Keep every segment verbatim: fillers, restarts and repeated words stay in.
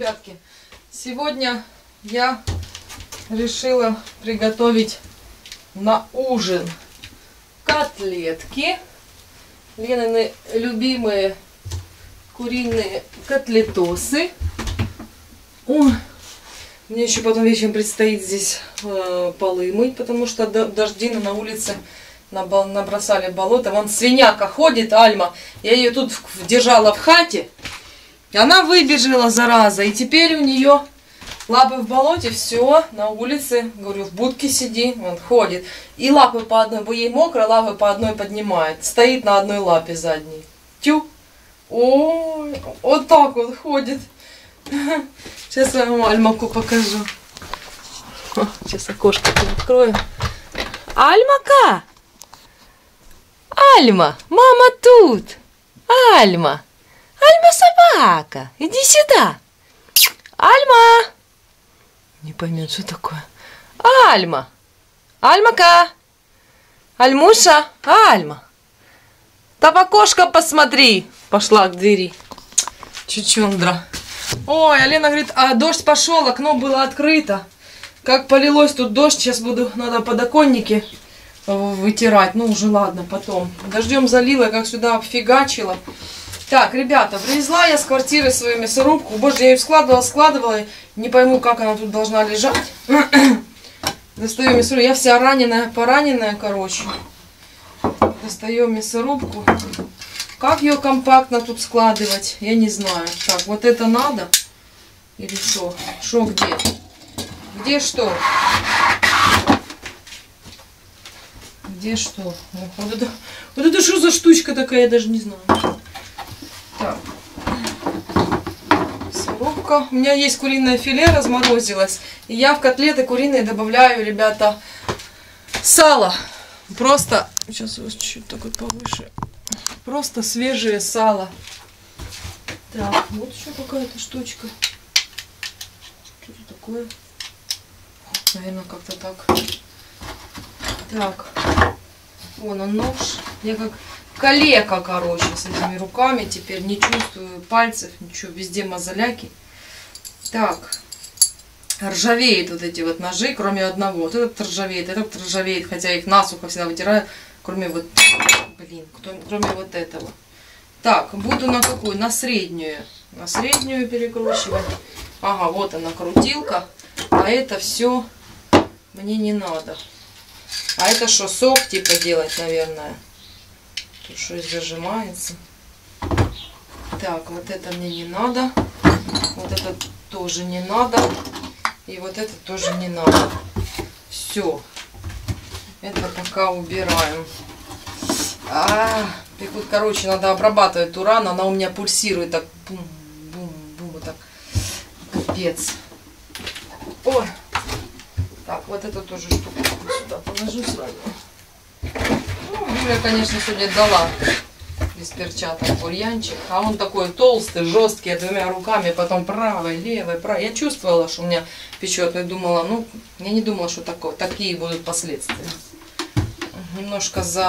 Ребятки, сегодня я решила приготовить на ужин котлетки. Ленины любимые куриные котлетосы. О, мне еще потом вечером предстоит здесь э, полы мыть, потому что дождина на улице набросали болото. Вон свиняка ходит, Альма. Я ее тут держала в хате. Она выбежала, зараза, и теперь у нее лапы в болоте, все, на улице, говорю, в будке сиди, он ходит. И лапы по одной, ей мокро, лапы по одной поднимает, стоит на одной лапе задней. Тю, ой, вот так вот ходит. Сейчас я вам Альмаку покажу. Сейчас окошко открою. Альмака! Альма, мама тут! Альма! Альма, собака, иди сюда. Альма. Не поймет, что такое. Альма. Альмака. Альмуша. Альма. Там окошко посмотри. Пошла к двери. Чучундра. Ой, Алена говорит, а дождь пошел, окно было открыто. Как полилось тут дождь, сейчас буду, надо подоконники вытирать. Ну уже ладно, потом. Дождем залила, как сюда обфигачила. Так, ребята, привезла я с квартиры свою мясорубку. Боже, я ее складывала, складывала. Не пойму, как она тут должна лежать. Достаю мясорубку. Я вся раненая, пораненная, короче. Достаю мясорубку. Как ее компактно тут складывать, я не знаю. Так, вот это надо? Или что? Что где? Где что? Где что? Вот это, вот это что за штучка такая, я даже не знаю. Так. Мясорубка. У меня есть куриное филе, разморозилось. И я в котлеты куриные добавляю, ребята, сало. Просто, сейчас у вас чуть-чуть так вот повыше. Просто свежее сало. Так, вот еще какая-то штучка. Что-то такое. Наверное, как-то так. Так. Вон он нож. Я как... Калека, короче, с этими руками. Теперь не чувствую пальцев, ничего, везде мозоляки. Так, ржавеют вот эти вот ножи, кроме одного. Вот этот ржавеет, этот ржавеет, хотя их насухо всегда вытираю, кроме вот, блин, кроме вот этого. Так, буду на какую? На среднюю. На среднюю перекручивать. Ага, вот она, крутилка. А это все мне не надо. А это что, сок типа делать, наверное? Что зажимается. Так, вот это мне не надо. Вот это тоже не надо. И вот это тоже не надо. Все. Это пока убираем. А, пекут, короче, надо обрабатывать эту рану. Она у меня пульсирует так. Бум-бум-бум. Вот так. Капец. Ой. Так, вот это тоже штуку сюда положу сразу. Я, конечно, сегодня дала без перчаток бурьянчик, а он такой толстый, жесткий, двумя руками, потом правой, левой, правой. Я чувствовала, что у меня печет, я думала, ну, я не думала, что такое, такие будут последствия. Немножко за...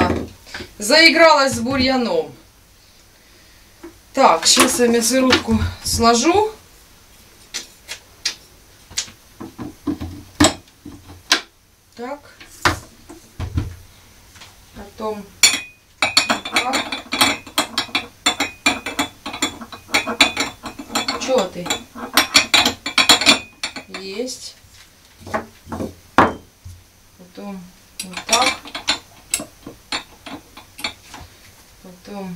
заигралась с бурьяном. Так, сейчас я мясорубку сложу. Так. Потом чё ты? Есть. Потом вот так. Потом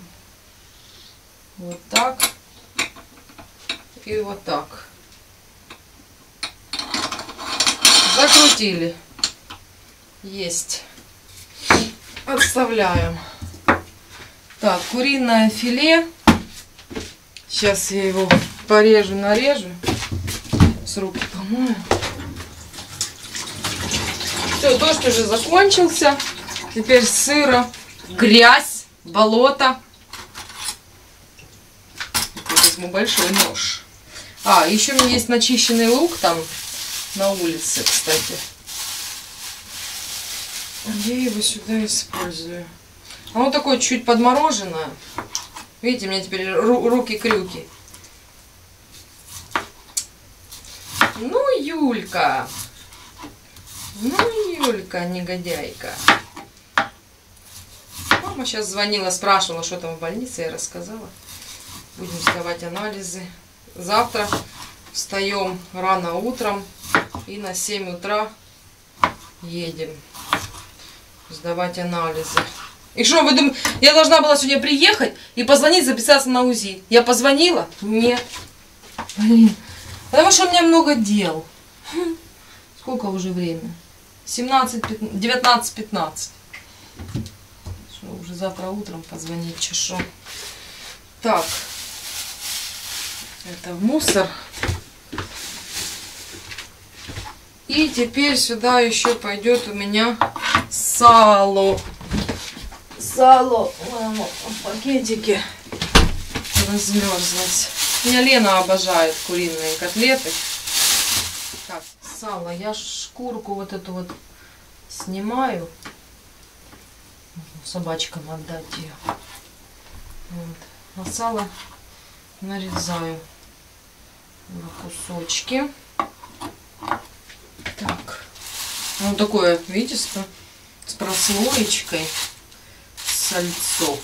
вот так. И вот так. Закрутили. Есть. Отставляем. Так, куриное филе. Сейчас я его порежу, нарежу. С руки помою. Все, дождь уже закончился. Теперь сыро, грязь, болото. Я возьму большой нож. А, еще у меня есть начищенный лук там на улице, кстати. Я его сюда использую. Оно такое чуть подмороженное. Видите, у меня теперь руки-крюки. Ну, Юлька. Ну, Юлька, негодяйка. Мама сейчас звонила, спрашивала, что там в больнице, я рассказала. Будем сдавать анализы. Завтра встаем рано утром и на семь утра едем сдавать анализы. И что, вы думаете, я должна была сегодня приехать и позвонить, записаться на УЗИ? Я позвонила? Нет. Блин. Потому что у меня много дел. Сколько уже время? семнадцать, девятнадцать, пятнадцать. Что, уже завтра утром позвонить чешу. Так. Это в мусор. И теперь сюда еще пойдет у меня сало. Сало в пакетике размерзлось. Меня Лена обожает куриные котлеты. Так, сало. Я шкурку вот эту вот снимаю. Собачкам отдать ее. Вот. А сало нарезаю на кусочки. Так. Вот такое, видите, с прослоечкой. Сальцо.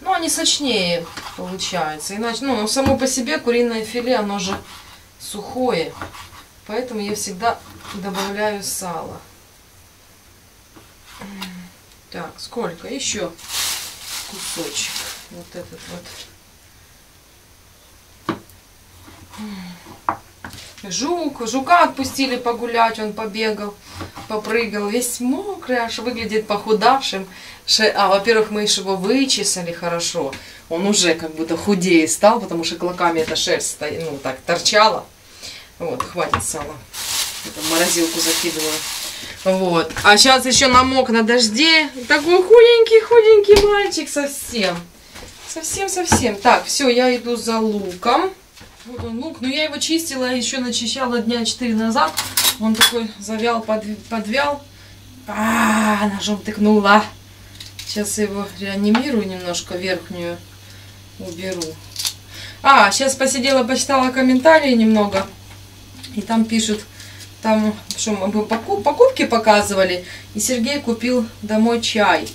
Ну, они сочнее получаются. Иначе, ну, само по себе куриное филе, оно же сухое. Поэтому я всегда добавляю сало. Так, сколько? Еще кусочек. Вот этот вот. Жук. Жука отпустили погулять, он побегал. Попрыгал, весь мокрый, аж выглядит похудавшим. А, во-первых, мы его вычесали хорошо. Он уже как будто худее стал, потому что клоками эта шерсть, ну, так, торчала. Вот, хватит сала. Это в морозилку закидываю. Вот. А сейчас еще намок на дожде. Такой худенький-худенький мальчик совсем. Совсем-совсем. Так, все, я иду за луком. Вот он лук, но я его чистила, еще начищала дня четыре назад. Он такой завял, подвял. А-а-а, ножом тыкнула. Сейчас я его реанимирую немножко, верхнюю уберу. А, сейчас посидела, почитала комментарии немного. И там пишут, там, что мы покупки показывали. И Сергей купил домой чай.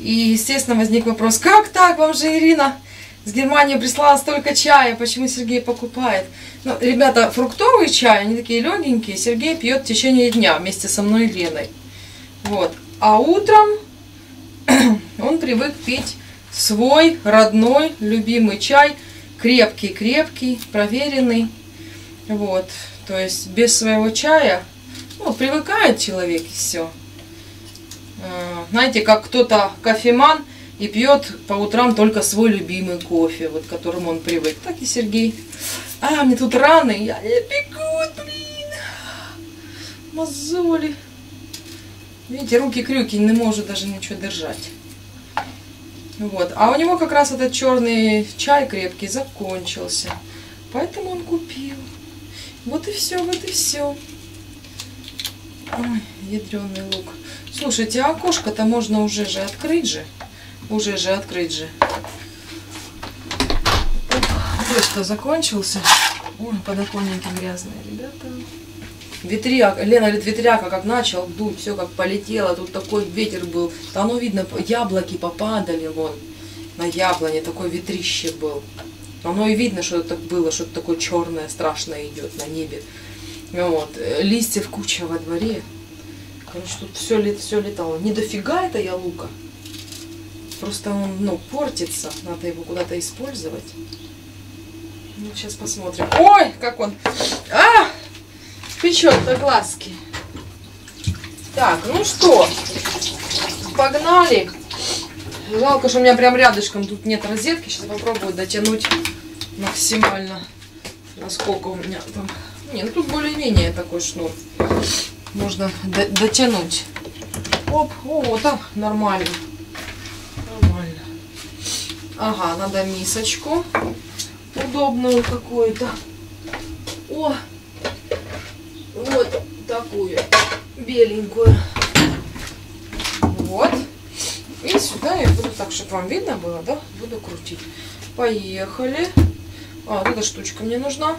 И, естественно, возник вопрос, как так, вам же Ирина с Германии прислала столько чая, почему Сергей покупает? Ну, ребята, фруктовый чай, они такие легенькие, Сергей пьет в течение дня вместе со мной и Леной. Вот. А утром он привык пить свой родной, любимый чай, крепкий-крепкий, проверенный. Вот. То есть без своего чая, ну, привыкает человек и все. Знаете, как кто-то кофеман и пьет по утрам только свой любимый кофе, вот к которому он привык. Так и Сергей. А, мне тут раны. Я, я бегу, блин. Мозоли. Видите, руки-крюки, не может даже ничего держать. Вот. А у него как раз этот черный чай крепкий закончился. Поэтому он купил. Вот и все, вот и все. Ой, ядреный лук. Слушайте, а окошко-то можно уже же открыть же. Уже же, открыть же. Дождь-то закончился. Ой, подоконники грязные, ребята. Ветряк. Лена говорит, ветряка как начал дуть, все как полетело. Тут такой ветер был. Да оно видно, яблоки попадали вон. На яблоне такое ветрище был. Оно и видно, что это было, что-то такое черное, страшное идет на небе. Вот. Листьев куча во дворе. Короче, тут все, все летало. Не дофига это я лука. Просто он, ну, портится. Надо его куда-то использовать. Ну, сейчас посмотрим. Ой, как он! А! Печет до глазки. Так, ну что? Погнали. Жалко, что у меня прям рядышком тут нет розетки. Сейчас попробую дотянуть максимально. Насколько у меня там... Не, ну тут более-менее такой шнур. Можно до дотянуть. Оп, о, там нормально. Ага, надо мисочку удобную какую-то. О, вот такую беленькую. Вот. И сюда я буду так, чтобы вам видно было, да? Буду крутить. Поехали. А, вот эта штучка мне нужна.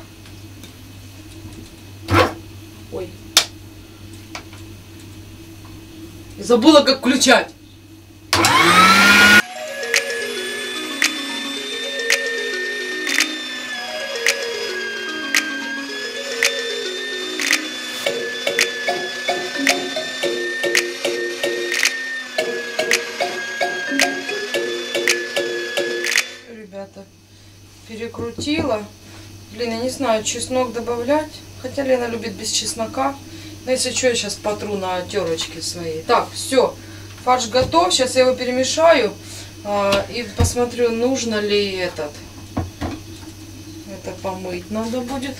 Ой. И забыла, как включать. Перекрутила. Блин, я не знаю, чеснок добавлять. Хотя Лена любит без чеснока. Но если что, я сейчас потру на терочке своей. Так, все. Фарш готов. Сейчас я его перемешаю. А, и посмотрю, нужно ли этот. Это помыть надо будет.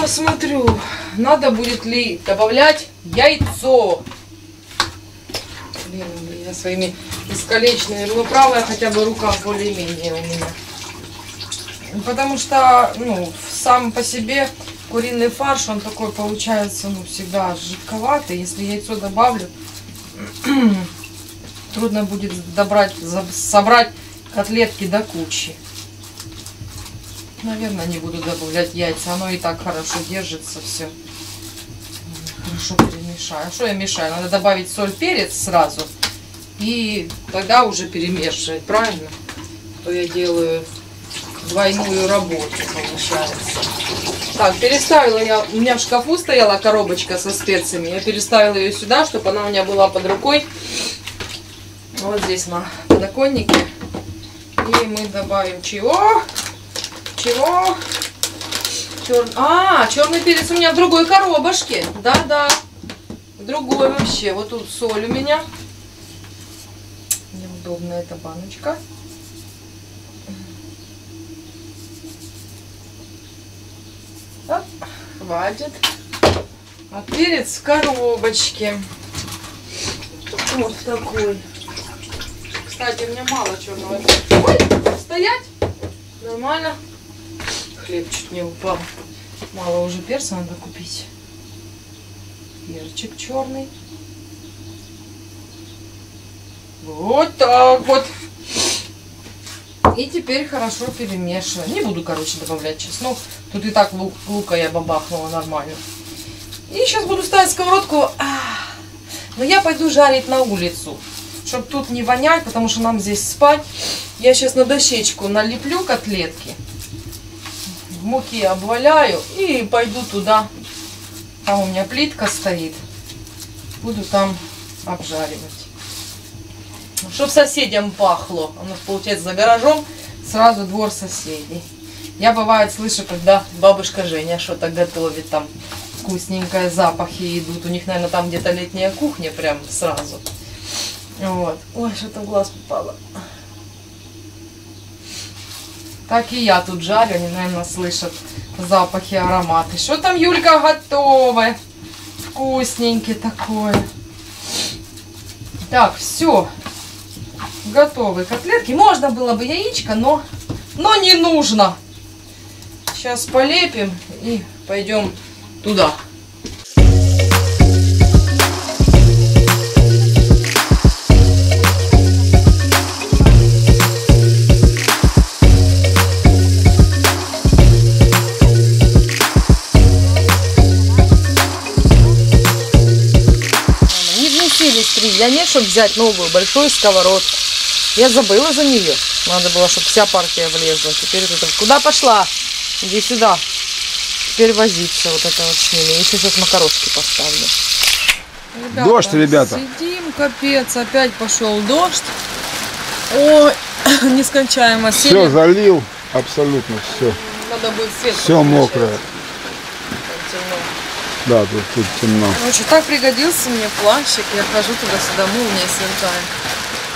Посмотрю, надо будет ли добавлять яйцо. Блин, я своими искалеченными руками, хотя бы рука более-менее у меня. Потому что, ну, сам по себе куриный фарш, он такой получается, ну, всегда жидковатый. Если яйцо добавлю, трудно будет добрать, собрать котлетки до кучи. Наверное, не буду добавлять яйца. Оно и так хорошо держится все. Хорошо перемешаю. Что я мешаю? Надо добавить соль, перец сразу. И тогда уже перемешивать, правильно? То я делаю... двойную работу получается. Так, переставила я, у меня в шкафу стояла коробочка со специями, я переставила ее сюда, чтобы она у меня была под рукой. Вот здесь на подоконнике. И мы добавим чего? Чего? Чер... А, черный перец у меня в другой коробочке. Да-да. В другой вообще. Вот тут соль у меня. Неудобная эта баночка. Так, хватит. А перец в коробочке. Вот такой. Кстати, у меня мало черного перца. Ой, стоять. Нормально. Хлеб чуть не упал. Мало уже перца, надо купить. Перчик черный. Вот так вот. И теперь хорошо перемешиваю. Не буду, короче, добавлять чеснок. Тут и так лук, лука я бабахнула нормально. И сейчас буду ставить сковородку. Но я пойду жарить на улицу, чтобы тут не вонять, потому что нам здесь спать. Я сейчас на дощечку налеплю котлетки. В муке обваляю и пойду туда. Там у меня плитка стоит. Буду там обжаривать. Чтоб соседям пахло. У нас получается за гаражом сразу двор соседей. Я бывает слышу, когда бабушка Женя что-то готовит, там вкусненькое, запахи идут. У них, наверное, там где-то летняя кухня прям сразу. Вот. Ой, что-то в глаз попало. Так и я тут жарю, они, наверное, слышат запахи, ароматы. Что там, Юлька, готовы? Вкусненький такой. Так, все. Готовые котлетки. Можно было бы яичко, но, но не нужно. Сейчас полепим и пойдем туда. Не вносились три. Я не, чтобы взять новую большую сковородку. Я забыла за нее. Надо было, чтобы вся партия влезла. Теперь это... Куда пошла? Иди сюда. Теперь возиться вот это вот с ними. Еще сейчас макарошки поставлю. Ребята, дождь, ребята. Сидим, капец. Опять пошел дождь. Ой, нескончаемо. Все сели. Залил. Абсолютно все. Надо будет свет. Все мокрое. Да, тут, тут темно. Короче, так пригодился мне плащик. Я хожу туда-сюда. Мы у меня сверкаем.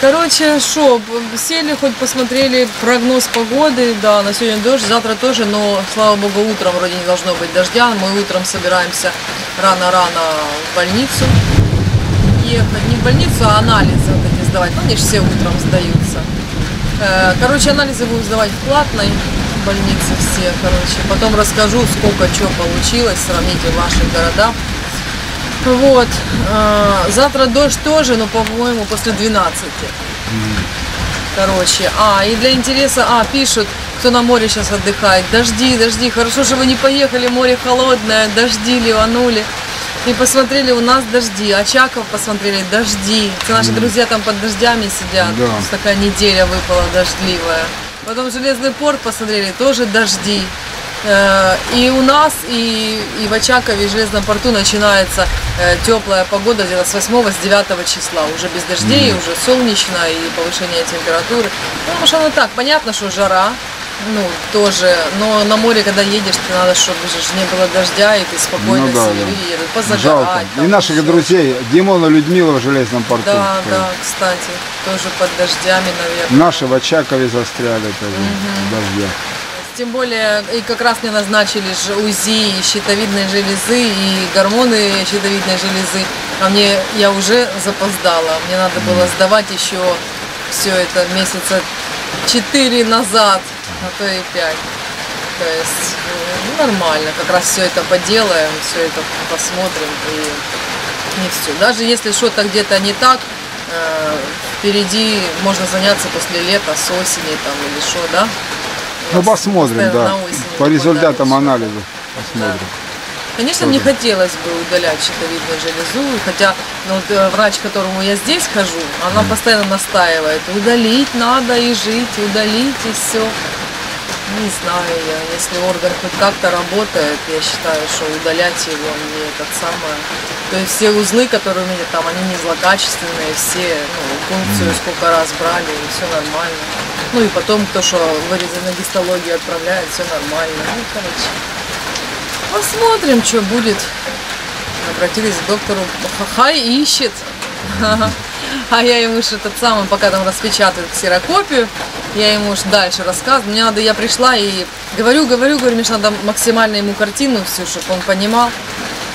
Короче, шо, сели, хоть посмотрели прогноз погоды, да, на сегодня дождь, завтра тоже, но, слава богу, утром вроде не должно быть дождя, мы утром собираемся рано-рано в больницу ехать, не в больницу, а анализы вот эти сдавать, ну, они же все утром сдаются. Короче, анализы будем сдавать в платной больнице все, короче, потом расскажу, сколько чего получилось, сравните ваши города. Вот, завтра дождь тоже, но, по-моему, после двенадцати. Короче, а, и для интереса, а, пишут, кто на море сейчас отдыхает. Дожди, дожди, хорошо, что вы не поехали, море холодное, дожди ливанули. И посмотрели, у нас дожди, Очаков посмотрели, дожди. Это наши друзья там под дождями сидят, да. Такая неделя выпала дождливая. Потом Железный порт посмотрели, тоже дожди. И у нас, и, и в Очакове, и в Железном порту начинается теплая погода где-то с восьмого, с девятого числа. Уже без дождей, mm-hmm. уже солнечно и повышение температуры. Ну, потому что оно так, понятно, что жара. Ну, тоже, но на море, когда едешь, ты надо, чтобы же не было дождя, и ты спокойно ну, да, себе едешь, позагорать. И наших все. Друзей, Димона Людмила в Железном порту. Да, да, да, кстати, тоже под дождями, наверное. Наши в Очакове застряли тоже, угу. дождя. Тем более, и как раз мне назначили же УЗИ и щитовидной железы, и гормоны щитовидной железы, а мне, я уже запоздала, мне надо было сдавать еще все это месяца четыре назад. А то и пять. То есть ну, нормально, как раз все это поделаем, все это посмотрим и не все. Даже если что-то где-то не так, э, впереди можно заняться после лета, с осени там или что, да? Ну посмотрим, да. По результатам анализа посмотрим. Да. Конечно, мне хотелось бы удалять щитовидную железу, хотя ну, вот, врач, к которому я здесь хожу, она постоянно настаивает, удалить надо и жить, удалить и все. Не знаю я, если орган хоть как-то работает, я считаю, что удалять его мне это самое. То есть все узлы, которые у меня там, они не злокачественные, все, ну, функцию сколько раз брали, и все нормально. Ну и потом то, что вырезано на гистологию отправляют, все нормально. Ну, короче. Посмотрим, что будет. Обратились к доктору. Хай ищет. А я ему же этот самый, пока там распечатывают ксерокопию, я ему уж дальше рассказываю. Мне надо, я пришла и говорю, говорю, говорю, мне надо максимально ему картину всю, чтобы он понимал.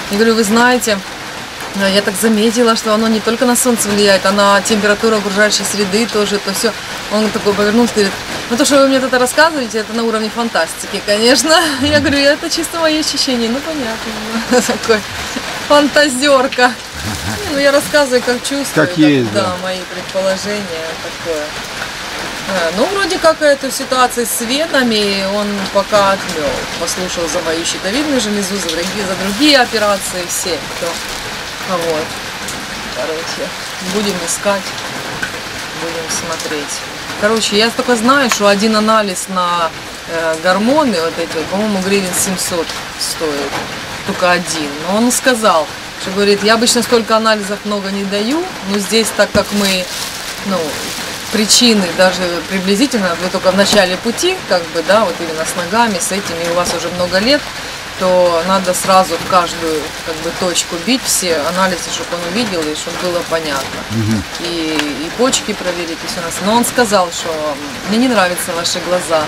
И говорю, вы знаете, я так заметила, что оно не только на солнце влияет, а на температуру окружающей среды тоже, то все. Он такой повернулся и говорит, ну то, что вы мне это рассказываете, это на уровне фантастики, конечно. Я говорю, это чисто мои ощущения, ну понятно, такой фантазерка. Ну я рассказываю, как чувствую, как есть, да, мои предположения такое. Ну, вроде как эту ситуацию с венами он пока отмел, послушал за мою щитовидную железу, за другие, за другие операции, все, кто. Вот, короче, будем искать, будем смотреть. Короче, я только знаю, что один анализ на э, гормоны, вот эти, вот, по-моему, гривен семьсот стоит, только один. Но он сказал, что говорит, я обычно столько анализов много не даю, но здесь, так как мы, ну, причины даже приблизительно, вы только в начале пути, как бы, да, вот именно с ногами, с этими, у вас уже много лет, то надо сразу в каждую как бы, точку бить все анализы, чтобы он увидел и чтобы было понятно. Угу. И, и почки проверить, и все у нас. Но он сказал, что мне не нравятся ваши глаза,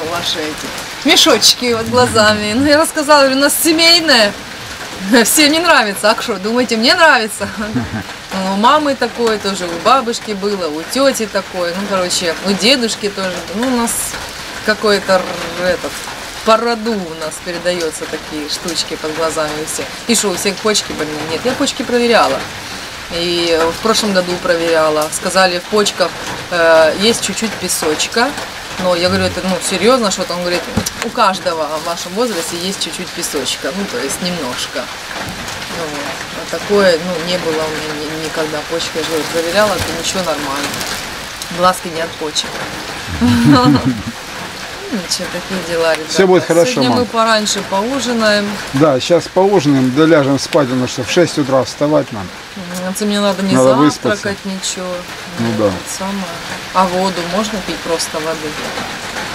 ну ваши эти мешочки вот глазами. Ну я рассказала, говорю, у нас семейное, всем не нравится. А что, думаете, мне нравится? У мамы такое тоже, у бабушки было, у тети такое, ну короче, у дедушки тоже. Ну у нас какой-то этот... По роду у нас передается такие штучки под глазами у всех. И что, у всех почки больные? Нет, я почки проверяла. И в прошлом году проверяла. Сказали, в почках э, есть чуть-чуть песочка. Но я говорю, это ну, серьезно что-то? Он говорит, у каждого в вашем возрасте есть чуть-чуть песочка. Ну, то есть немножко. Ну, а такое ну, не было у меня никогда. Почки я же проверяла, то ничего нормально. Глазки не от почек. Ничего, такие дела, ребята. Все будет хорошо. Сегодня мам. Мы пораньше поужинаем. Да, сейчас поужинаем, да ляжем спать, потому что в шесть утра вставать нам. Это мне надо не надо завтракать, выспаться. Ничего. Ну, ну да. Самое. А воду можно пить просто воды?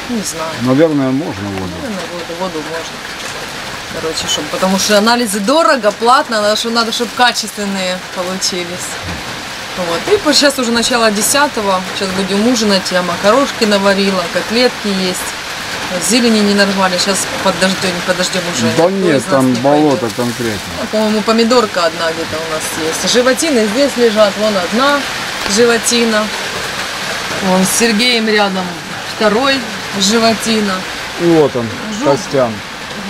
Не знаю. Наверное, можно воду. Наверное, воду, воду можно. Короче, чтобы, потому что анализы дорого, платно, надо, чтобы, надо, чтобы качественные получились. Вот. И сейчас уже начало десятого, сейчас будем ужинать, я макарошки наварила, котлетки есть. Зелени не нормально, сейчас под дождем, под дождем уже. Да нет, там не болото пойдет. Конкретно. Ну, по-моему, помидорка одна где-то у нас есть. Животины здесь лежат, вон одна животина. Вон с Сергеем рядом второй животина. И вот он, жук, Костян.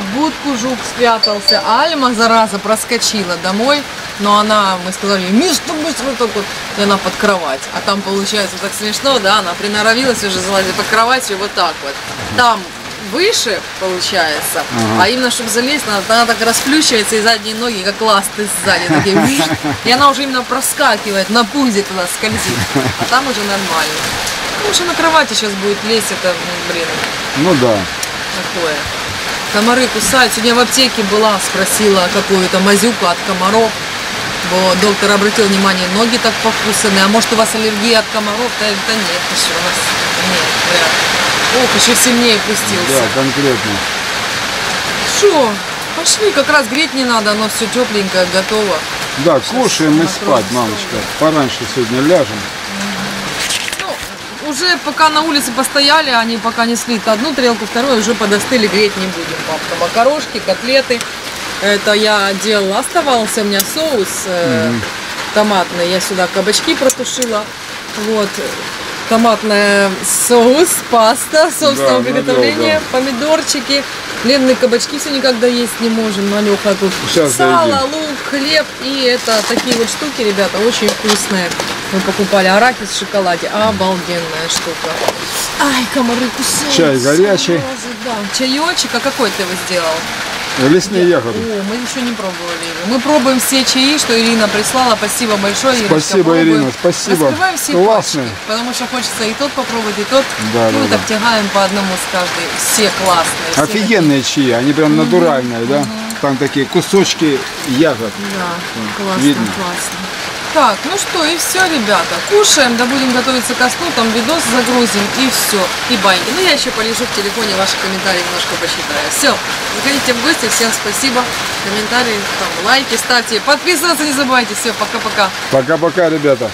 В будку жук спрятался. Альма, зараза, проскочила домой. но она, мы сказали, мисс, ты быстро так вот, и она под кровать. А там получается так смешно, да, она приноровилась уже, залазит под кровать и вот так вот. Там выше получается, ага. А именно, чтобы залезть, она, она так расплющивается, и задние ноги, как ласты сзади, такие, и она уже именно проскакивает, на пузе туда скользит, а там уже нормально. Потому что на кровати сейчас будет лезть, это, блин. Ну да. Такое. Комары кусают. Сегодня в аптеке была, спросила какую-то мазюку от комаров. Бо доктор обратил внимание, ноги так покусаны. А может, у вас аллергия от комаров? Да, да нет, еще у нас нет. Да. Ох, еще сильнее пустился. Да, конкретно. Что? Пошли, как раз греть не надо, оно все тепленькое, готово. Да, кушаем и спать, мамочка. Пораньше сегодня ляжем. Уже пока на улице постояли, они пока несли одну тарелку, вторую уже подостыли, греть не будем. Папка, макарошки, котлеты. Это я делала, оставался у меня соус э, mm-hmm. томатный. Я сюда кабачки протушила. Вот. Томатный соус, паста собственного да, приготовления, да, да. Помидорчики. Ленные кабачки все никогда есть не можем. Малюха тут сейчас сало, дойдем. Лук, хлеб. И это такие вот штуки, ребята, очень вкусные. Мы покупали арахис в шоколаде. Обалденная штука. Ай, комары кусают. Чай горячий. Сразу, да. Чаечек. А какой ты его сделал? Лесные Нет. ягоды. О, мы еще не пробовали. Мы пробуем все чаи, что Ирина прислала. Спасибо большое, Ирина. Спасибо, Ирочка, Ирина. Спасибо. Раскрываем все классные. Пачки, потому что хочется и тот попробовать, и тот. Да, ну, да, вот обтягаем да. по одному с каждой. Все классные. Все офигенные такие. Чаи. Они прям угу, натуральные, да? Угу. Там такие кусочки ягод. Да, классно, видно. Классно. Так, ну что, и все, ребята, кушаем, да будем готовиться ко сну, там видос загрузим, и все, и баньки. Ну, я еще полежу в телефоне, ваши комментарии немножко посчитаю. Все, заходите в гости, всем спасибо, комментарии, там, лайки ставьте, подписываться не забывайте, все, пока-пока. Пока-пока, ребята.